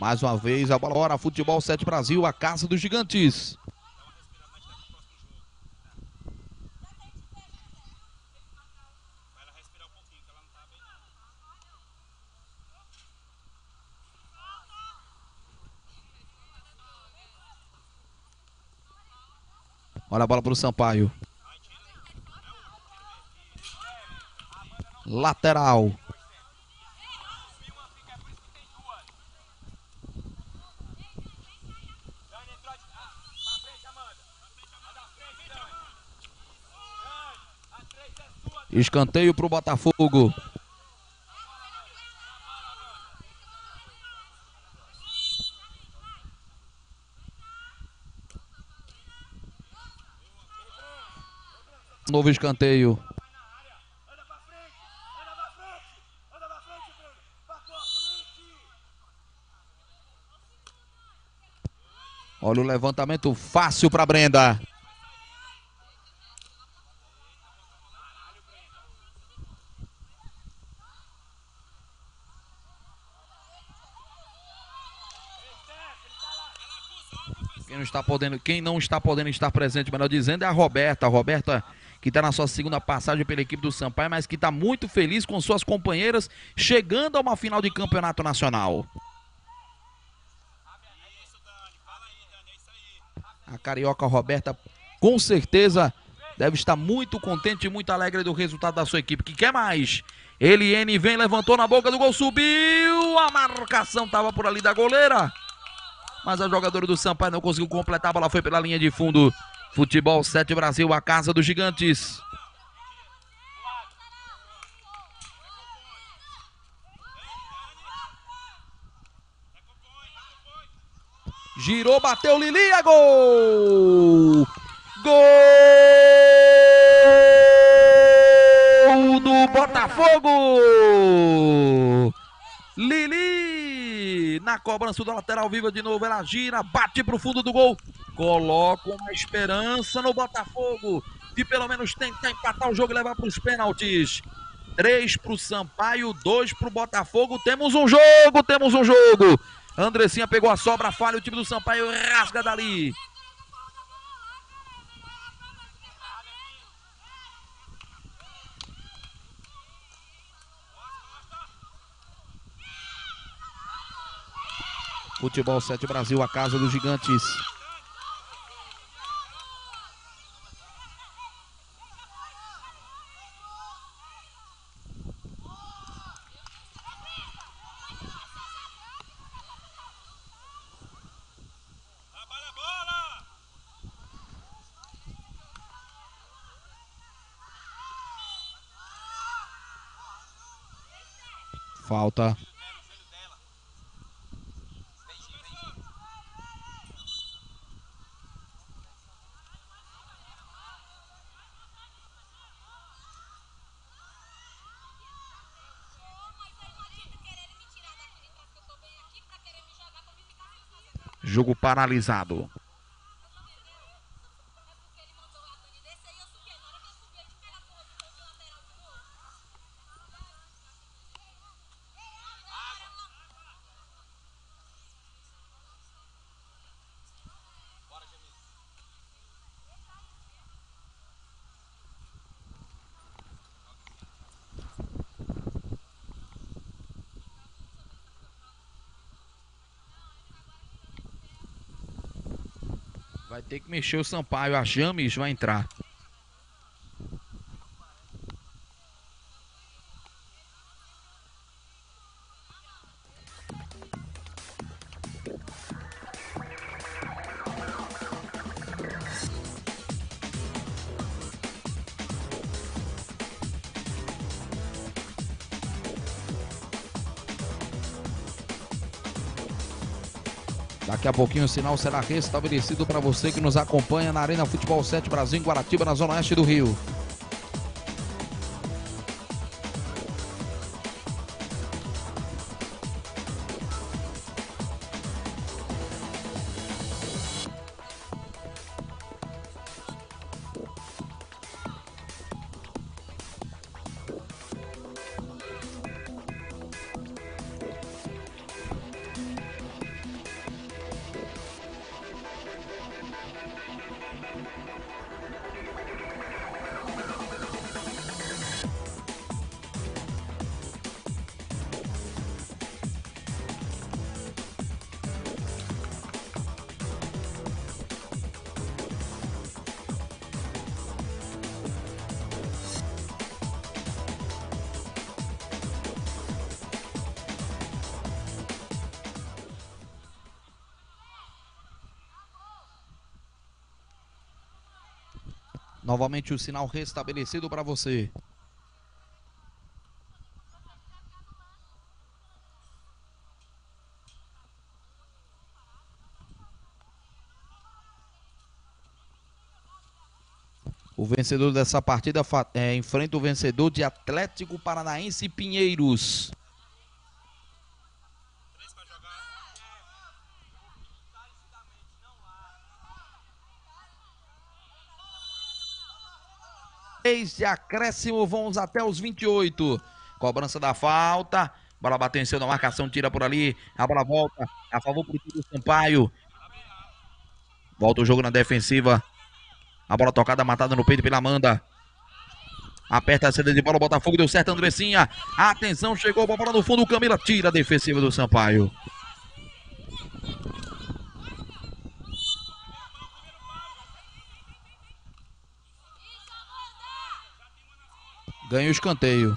Mais uma vez, a bola fora, Futebol 7 Brasil, a casa dos gigantes. Olha a bola para o Sampaio. Lateral. Escanteio para o Botafogo. Novo escanteio. Olha o levantamento fácil para Brenda. Quem não está podendo, estar presente, melhor dizendo, é a Roberta. A Roberta, que está na sua segunda passagem pela equipe do Sampaio, mas que está muito feliz com suas companheiras, chegando a uma final de campeonato nacional. A carioca Roberta, com certeza, deve estar muito contente e muito alegre do resultado da sua equipe, que quer mais. Eliene vem, levantou na boca do gol, subiu, a marcação estava por ali da goleira, mas a jogadora do Sampaio não conseguiu completar, a bola foi pela linha de fundo. Futebol 7 Brasil, a casa dos gigantes. Girou, bateu, Lili, é gol! Gol do Botafogo! Lili, na cobrança da lateral viva de novo, ela gira, bate pro fundo do gol. Coloca uma esperança no Botafogo, de pelo menos tentar empatar o jogo e levar para os pênaltis. 3 pro Sampaio, 2 pro Botafogo, temos um jogo, Andressinha pegou a sobra, falha, o time do Sampaio rasga dali. Futebol 7 Brasil, a casa dos gigantes. Falta. Jogo paralisado. Vai ter que mexer o Sampaio, a James vai entrar. Daqui a pouquinho o sinal será restabelecido para você que nos acompanha na Arena Futebol 7 Brasil, em Guaratiba, na Zona Oeste do Rio. Novamente o sinal restabelecido para você. O vencedor dessa partida enfrenta o vencedor de Atlético Paranaense e Pinheiros. De acréscimo, vamos até os 28. Cobrança da falta. Bola bateu em cima da marcação, tira por ali. A bola volta a favor pro time do Sampaio. Volta o jogo na defensiva. A bola tocada, matada no peito pela Amanda. Aperta a saída de bola, o Botafogo deu certo, Andressinha. Atenção, chegou a bola no fundo, Camila tira a defensiva do Sampaio. Ganha o escanteio.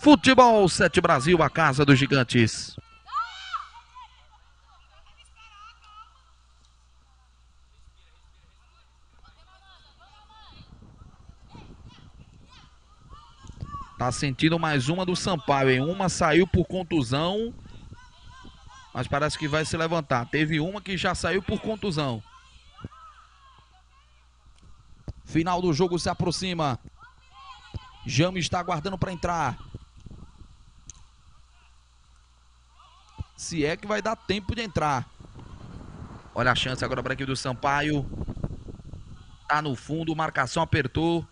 Futebol 7 Brasil, a casa dos gigantes. Tá sentindo mais uma do Sampaio, hein? Uma saiu por contusão, mas parece que vai se levantar. Teve uma que já saiu por contusão. Final do jogo se aproxima. James está aguardando para entrar. Se é que vai dar tempo de entrar. Olha a chance agora para a equipe do Sampaio. Tá no fundo, marcação apertou.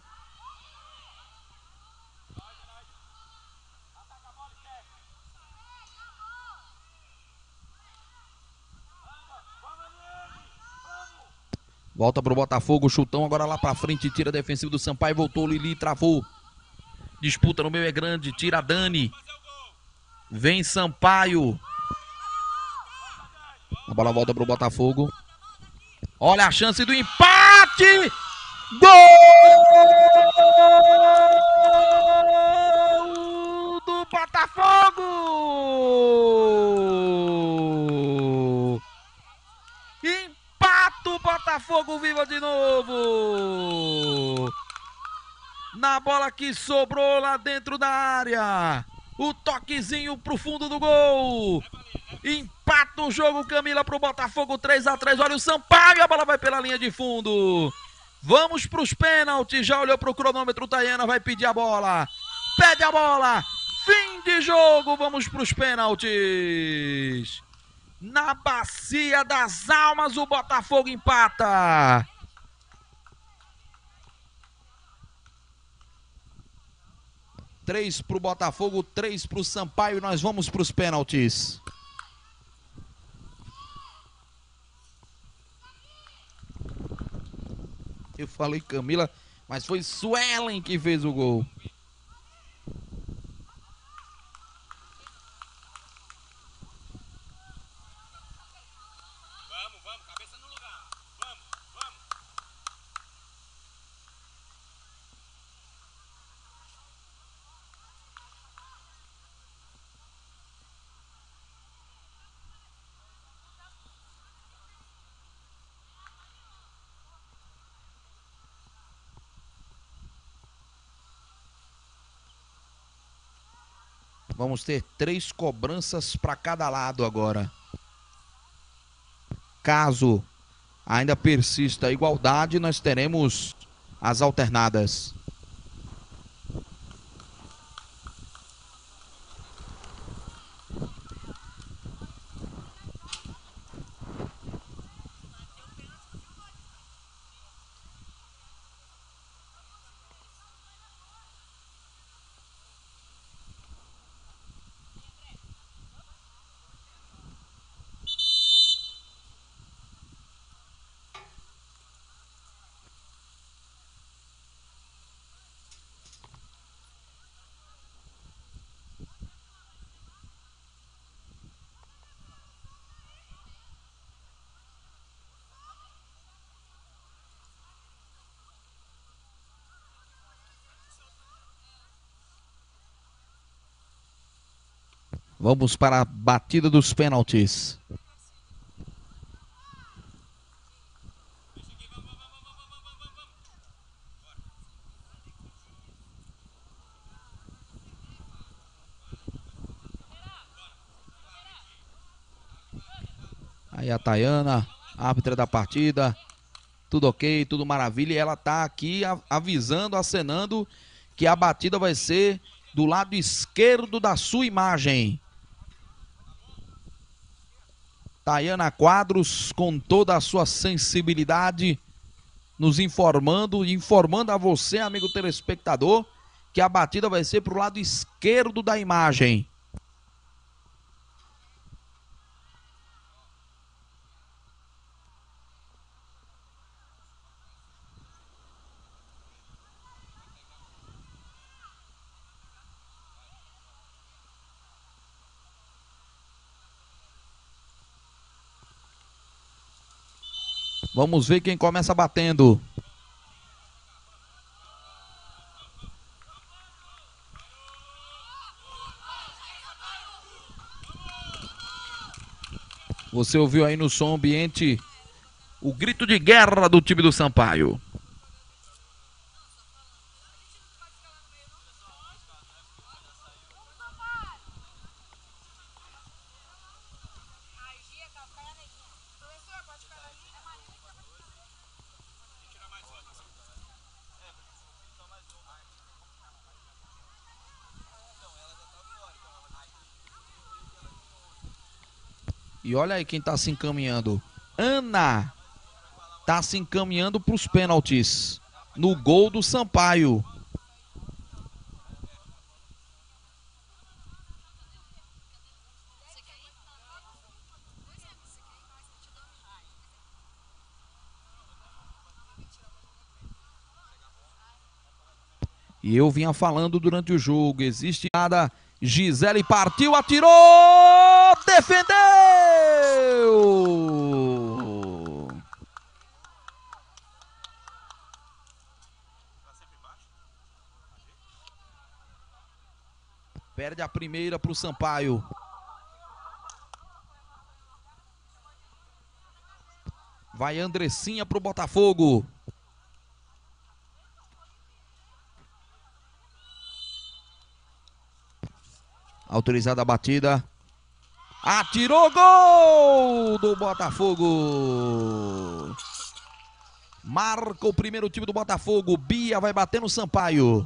Volta pro Botafogo, chutão agora lá pra frente, tira a defensiva do Sampaio, voltou Lili, travou. Disputa no meio é grande, tira a Dani. Vem Sampaio. A bola volta pro Botafogo. Olha a chance do empate! Gol do Botafogo! Botafogo viva de novo! Na bola que sobrou lá dentro da área. O toquezinho pro fundo do gol. Empata o jogo, Camila, pro Botafogo, 3 a 3. Olha o Sampaio, a bola vai pela linha de fundo. Vamos pros pênaltis. Já olhou pro cronômetro, Tayana vai pedir a bola. Pede a bola. Fim de jogo, vamos pros pênaltis. Na bacia das almas, o Botafogo empata. Três pro Botafogo, 3 pro Sampaio. Nós vamos para os pênaltis. Eu falei Camila, mas foi Suelen que fez o gol. Vamos ter 3 cobranças para cada lado agora. Caso ainda persista a igualdade, nós teremos as alternadas. Vamos para a batida dos pênaltis. Aí a Tayana, árbitra da partida. Tudo ok, tudo maravilha. E ela tá aqui avisando, acenando que a batida vai ser do lado esquerdo da sua imagem. Tayana Quadros, com toda a sua sensibilidade, nos informando, informando a você, amigo telespectador, que a batida vai ser para o lado esquerdo da imagem. Vamos ver quem começa batendo. Você ouviu aí no som ambiente o grito de guerra do time do Sampaio. E olha aí quem tá se encaminhando. Ana tá se encaminhando para os pênaltis no gol do Sampaio. E eu vinha falando durante o jogo, existe nada. Gisele partiu, atirou, defendeu! Perde a primeira para o Sampaio. Vai Andressinha para o Botafogo. Autorizada a batida. Atirou, gol do Botafogo. Marca o primeiro time do Botafogo. Bia vai bater no Sampaio.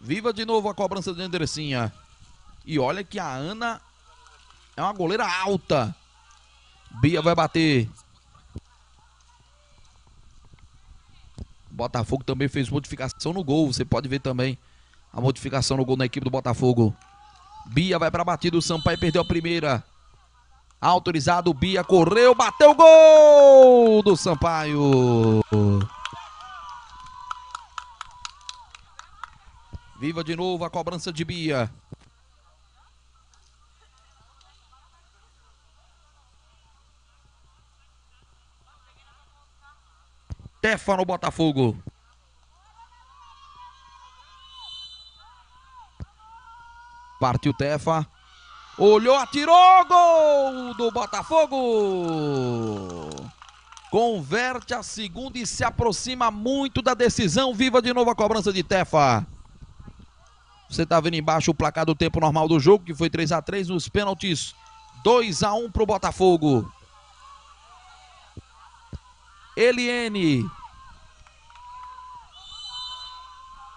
Viva de novo a cobrança de Andressinha. E olha que a Ana é uma goleira alta. Bia vai bater. Botafogo também fez modificação no gol. Você pode ver também a modificação no gol na equipe do Botafogo. Bia vai para a batida. O Sampaio perdeu a primeira. Autorizado. Bia correu. Bateu o gol do Sampaio. Viva de novo a cobrança de Bia. Tefa no Botafogo. Partiu Tefa. Olhou, atirou, gol do Botafogo. Converte a segunda e se aproxima muito da decisão. Viva de novo a cobrança de Tefa. Você está vendo embaixo o placar do tempo normal do jogo, que foi 3 a 3. Nos pênaltis, 2 a 1 para o Botafogo. Eliene.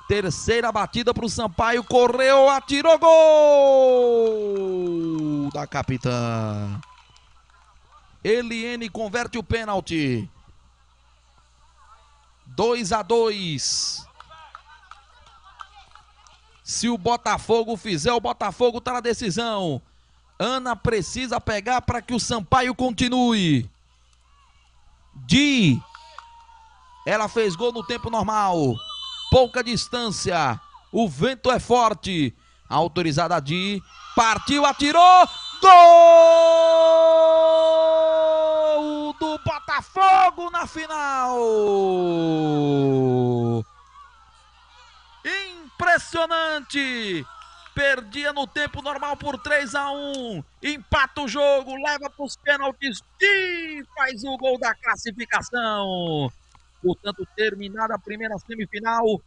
Terceira batida para o Sampaio. Correu, atirou, gol da capitã. Eliene converte o pênalti. 2 a 2. Se o Botafogo fizer, o Botafogo está na decisão. Ana precisa pegar para que o Sampaio continue. Di, ela fez gol no tempo normal, pouca distância, o vento é forte, autorizada a Di, partiu, atirou, gol do Botafogo na final! Impressionante! Perdia no tempo normal por 3 a 1. Empata o jogo, leva para os pênaltis e faz o gol da classificação. Portanto, terminada a primeira semifinal,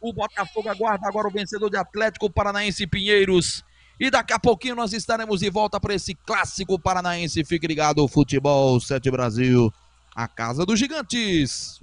O Botafogo aguarda agora o vencedor de Atlético Paranaense e Pinheiros. E daqui a pouquinho nós estaremos de volta para esse clássico paranaense. Fique ligado, Futebol 7 Brasil, a casa dos gigantes.